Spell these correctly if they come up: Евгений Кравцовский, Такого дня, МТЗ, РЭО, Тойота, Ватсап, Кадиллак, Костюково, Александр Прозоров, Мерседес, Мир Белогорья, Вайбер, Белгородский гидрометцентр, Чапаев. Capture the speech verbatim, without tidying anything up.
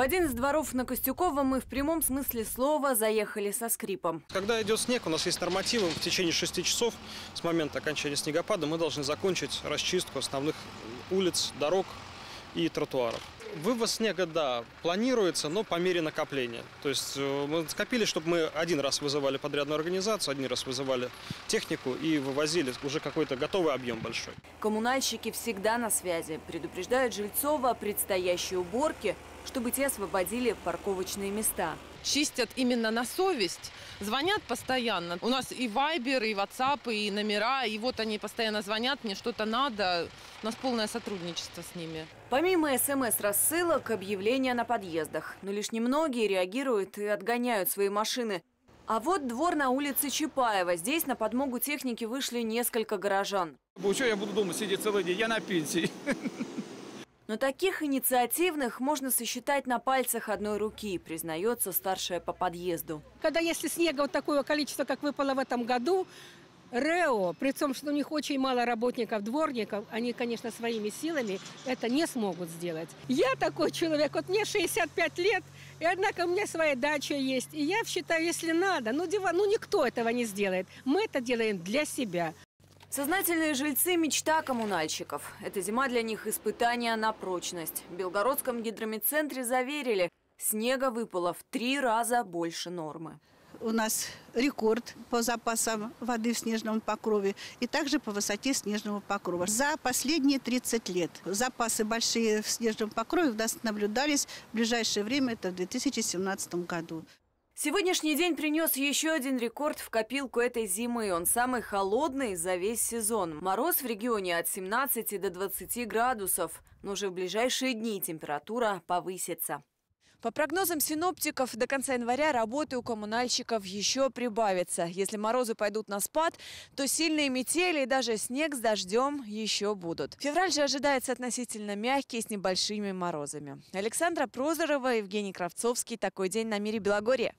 В один из дворов на Костюково мы в прямом смысле слова заехали со скрипом. Когда идет снег, у нас есть нормативы. В течение шести часов с момента окончания снегопада мы должны закончить расчистку основных улиц, дорог и тротуаров. Вывоз снега, да, планируется, но по мере накопления. То есть мы скопили, чтобы мы один раз вызывали подрядную организацию, один раз вызывали технику и вывозили уже какой-то готовый объем большой. Коммунальщики всегда на связи, предупреждают жильцов о предстоящей уборке, чтобы те освободили парковочные места. Чистят именно на совесть, звонят постоянно. У нас и вайбер, и ватсап, и номера, и вот они постоянно звонят, мне что-то надо. У нас полное сотрудничество с ними. Помимо смс-рассылок, объявления на подъездах. Но лишь немногие реагируют и отгоняют свои машины. А вот двор на улице Чапаева. Здесь на подмогу техники вышли несколько горожан. Что я буду дома сидеть целый день? Я на пенсии. Но таких инициативных можно сосчитать на пальцах одной руки, признается старшая по подъезду. Когда если снега вот такое количество, как выпало в этом году, РЭО, при том, что у них очень мало работников, дворников, они, конечно, своими силами это не смогут сделать. Я такой человек, вот мне шестьдесят пять лет, и однако у меня своя дача есть. И я считаю, если надо, ну, диван, ну никто этого не сделает. Мы это делаем для себя. Сознательные жильцы – мечта коммунальщиков. Эта зима для них – испытание на прочность. В Белгородском гидрометцентре заверили – снега выпало в три раза больше нормы. У нас рекорд по запасам воды в снежном покрове и также по высоте снежного покрова. За последние тридцать лет запасы большие в снежном покрове у нас наблюдались в ближайшее время – это в две тысячи семнадцатом году. Сегодняшний день принес еще один рекорд в копилку этой зимы. Он самый холодный за весь сезон. Мороз в регионе от семнадцати до двадцати градусов. Но уже в ближайшие дни температура повысится. По прогнозам синоптиков, до конца января работы у коммунальщиков еще прибавится. Если морозы пойдут на спад, то сильные метели и даже снег с дождем еще будут. Февраль же ожидается относительно мягкий, с небольшими морозами. Александра Прозорова, Евгений Кравцовский. Такой день на Мире Белогорья.